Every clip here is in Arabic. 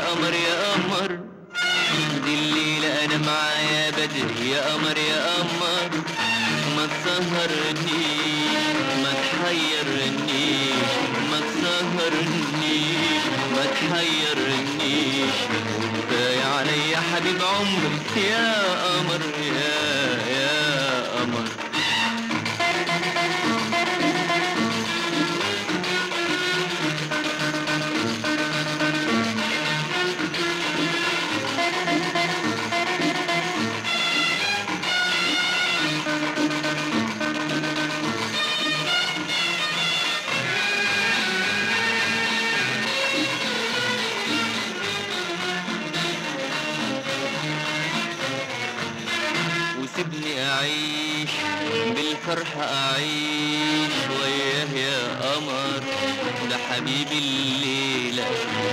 يا قمر يا قمر، دي الليلة أنا معايا بدر يا قمر يا قمر، ما تسهرنيش ما تحيرنيش، ما تسهرنيش ما تحيرنيش، وأنت يا عليا حبيب عمري يا قمر يا قمر. سيبني أعيش بالفرح أعيش وياه يا قمر، ده حبيبي الليلة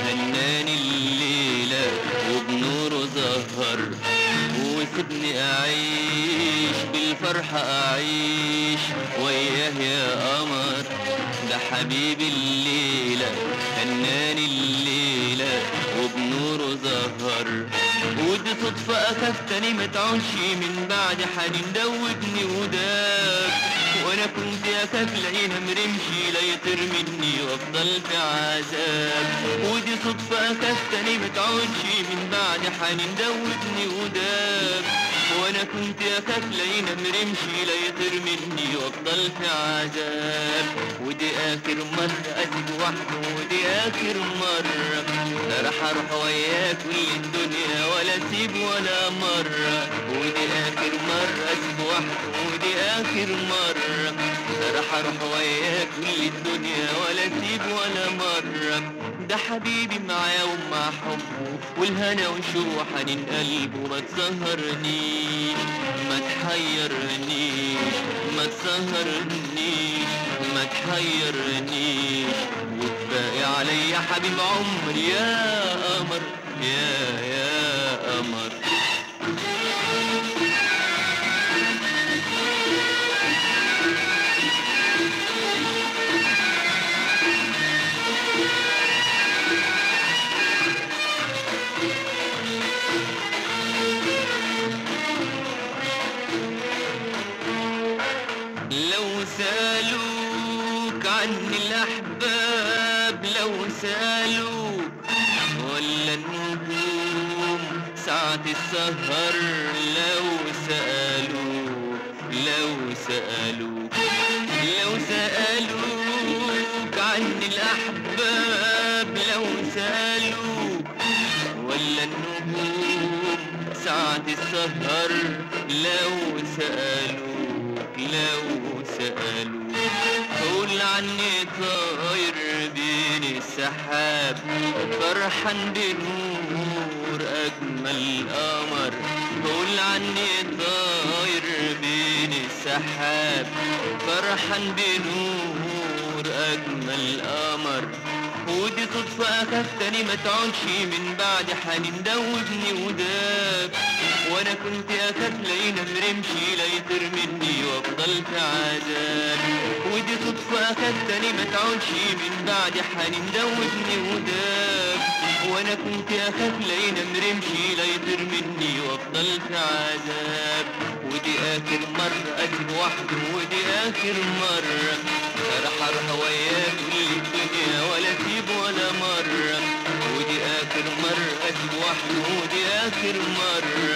هناني الليلة وبنوره زهر، وسيبني أعيش بالفرح أعيش وياه يا قمر، ده حبيبي الليلة هناني الليلة وبنوره زهر، ودي صدفة أكفتني متعونشي من بعد حنين دوبني وداك، وأنا كنت أكف العينة مرمشي لا يطير مني وأفضل في عذاب، ودي صدفة أكفتني متعونشي من بعد حنين دوبني وداك، وأنا كنت أكف العينة مرمشي لا يطير مني وأفضل في عذاب، ودي آخر مرة أسيب وحده ودي آخر مرة، لا راح أروح وياك كل الدنيا ولا أسيب ولا مرة، ودي آخر مرة أسيب وحده ودي آخر مرة، لا راح أروح وياك كل الدنيا ولا أسيب ولا مرة، ده حبيبي معاه ومع حبه والهنا وشو حنين قلبه، ما تسهرنيش ما تحيرنيش، ما تسهرنيش ما تحيرنيش، وتبقي عليا حبيب عمري يا قمر يا قمر. سألوك عني الأحباب لو سألوك ولا النجوم ساعة السهر، لو سألوك لو سألوك لو سألوك عني الأحباب لو سألوك ولا النجوم ساعة السهر، لو سألوك لو سألوك قول عني طاير بين السحاب، فرحان بنور أجمل قمر، قول عني طاير بين السحاب، فرحان بنور أجمل قمر، ودي صدفة أخفتني ما تعودش من بعد حنين دوبني وداك، وأنا كنت أخاف لقينا مرمشي لا يطير مني وأفضل في عذاب، ودي صدفة أخفتني ما تعودش من بعد حنين دوبني وداك، وأنا كنت أخاف لقينا مرمشي لا يطير مني وأفضل في عذاب، ودي آخر مرة أسيب وحده ودي آخر مرة، لا راح أروح وياك كل الدنيا ولا أسيب ولا مرة، ودي آخر مرة أسيب وحده ودي آخر مرة،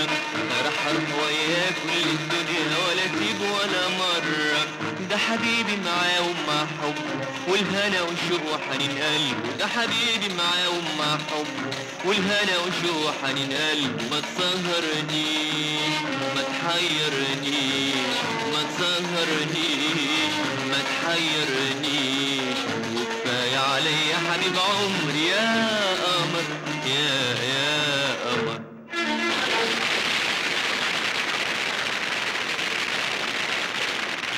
لا راح أروح وياك كل الدنيا ولا أسيب ولا مرة، ده حبيبي معاه ومع حبه والهنا والشوق وحنين قلبه، ده حبيبي معاه ومع حبه والهنا والشوق وحنين قلبه، ما تسهرنيش ما تحيرنيش، ما تسهرنيش ما تحيرنيش، وكفاية عليا حبيب عمري يا